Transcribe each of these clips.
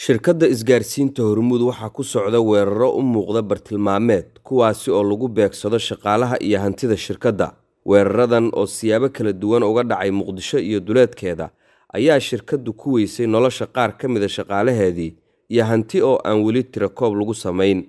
shirkadda isgaarsiinta Hormuud waxaa ku socda weeraro u muuqda bartilmaameed kuwaasi oo lagu beegsado shaqaalaha iyo hantida shirkadda. Weeraradan oo siyaabo kala duwan uga dhacay Muqdisho iyo duleedkeeda ayaa shirkaddu ku weysay nolosha qaar ka mid ah shaqaalaheedii iyo hanti oo aan weli tirakoob lagu sameyn.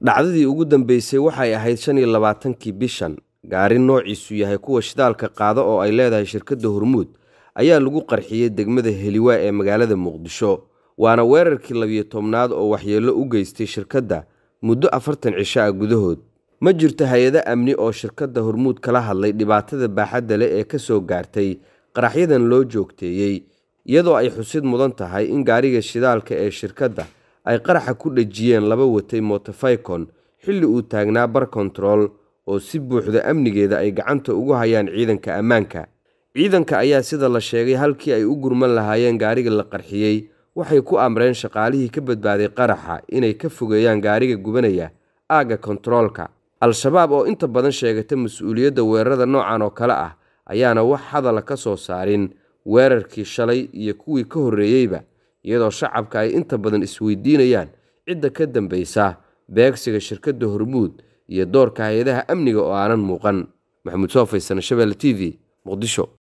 dhacdadii ugu dambeysay waxay ahayd 25-kii bishan. Gaari noociisu yahay kuwa shidaalka qaada oo ay leedahay shirkadda Hormuud ayaa lagu qarxiyay degmada Heliwaa ee magaalada Muqdisho. waana weerarkii 12aad oo waxyeelo u geystay shirkadda muddo 4 cisho ah gudahood. ma jirto hay'ad amni oo shirkadda Hormuud kala hadlay dhibaatada baaxadda leh ee ka soo gaartay qaraxyadan loo joogteeyay, iyadoo ay xusid mudan tahay in gaariga shidaalka ee shirkadda ay qaraxa ku dhajiyeen laba watay motofaykon xilli uu taagnaa bar control oo si buuxda amnigeeda ay gacanta ugu hayaan ciidanka ammaanka. ciidanka ayaa sida la sheegay halkii ay u gurman lahaayeen gaariga la qarxiyay waxay ku amreen shaqaalihii ka badbaaday qaraxa inay ka fogeeyaan gaariga gubanaya aaga controlka. Al-shabaab oo inta badan sheegata mas'uuliyadda weerarada noocan oo kale ah ayaana wax hadal ka soo saarin weerarkii shalay iyo kuwii ka horreeyayba, iyadoo shacabka ay inta badan isweydiinayaan cidda ka dambaysa beegsiga shirkadda Hormuud iyo doorka hay'adaha amniga oo aanan muuqan. Muqdisho.